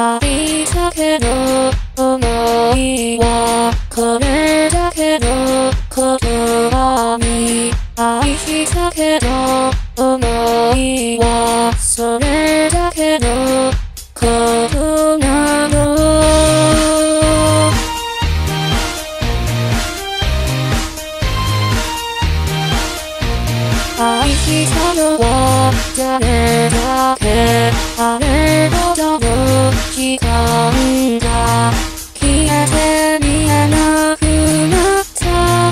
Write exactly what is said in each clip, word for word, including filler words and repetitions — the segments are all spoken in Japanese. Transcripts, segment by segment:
ありだけの想いはこれだけの言葉に愛したけど想いはそれだけのことなの 愛したのは誰だけあれほどの時間が消えて見えなくなった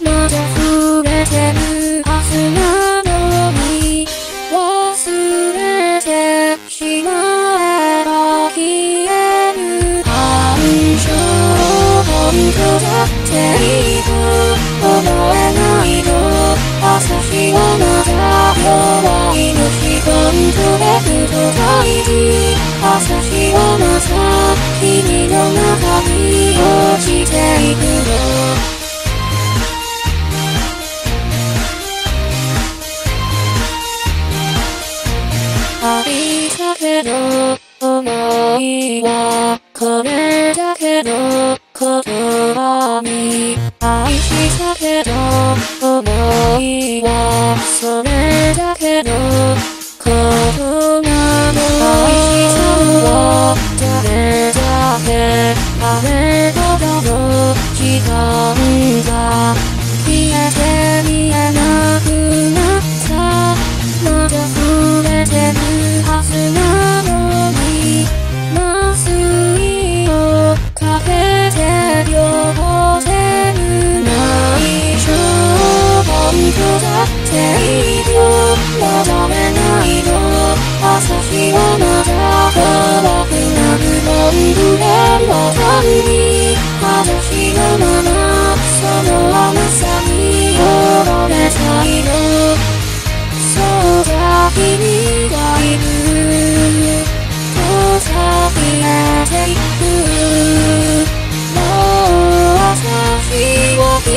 まだ触れてるはずなのに忘れてしまえば消える感情本当だっていいと思えないの 朝日はまだ弱い無悲観とレフト大事朝日はまた君の中に落ちていくの愛だけの想いはこれだけの言葉に愛したけど 想いはそれだけのことなの愛したのは誰だけあれほどの時間が消えて見えなくなったまだ触れてるはずなのに麻酔をかけて両方でる内緒 本当だっていいよ戻れないの朝日はまだ怖くなくもんぶれるわたるにまだ日のままその甘さに溺れたいのそうだ君がいるとさ見えていくもう朝日を君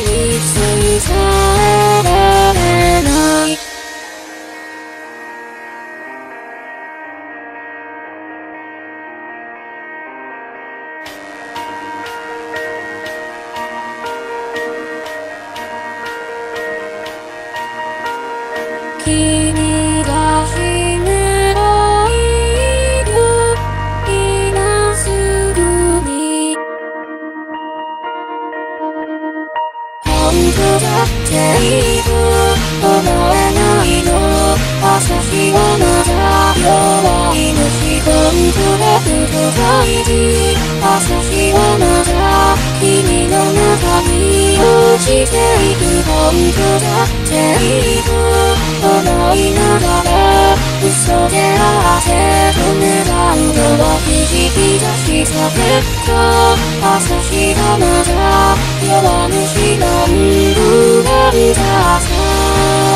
に 伝えられない君がひねらいよ今すぐに 本当だっていいと思えないの朝日はまだ弱い無悲観とレフト大事朝日はまだ君の中に落ちていく本当だっていいと思いながら嘘であって止めたのはくじき出した結果朝日がまだ 弱虫なんぶれるださ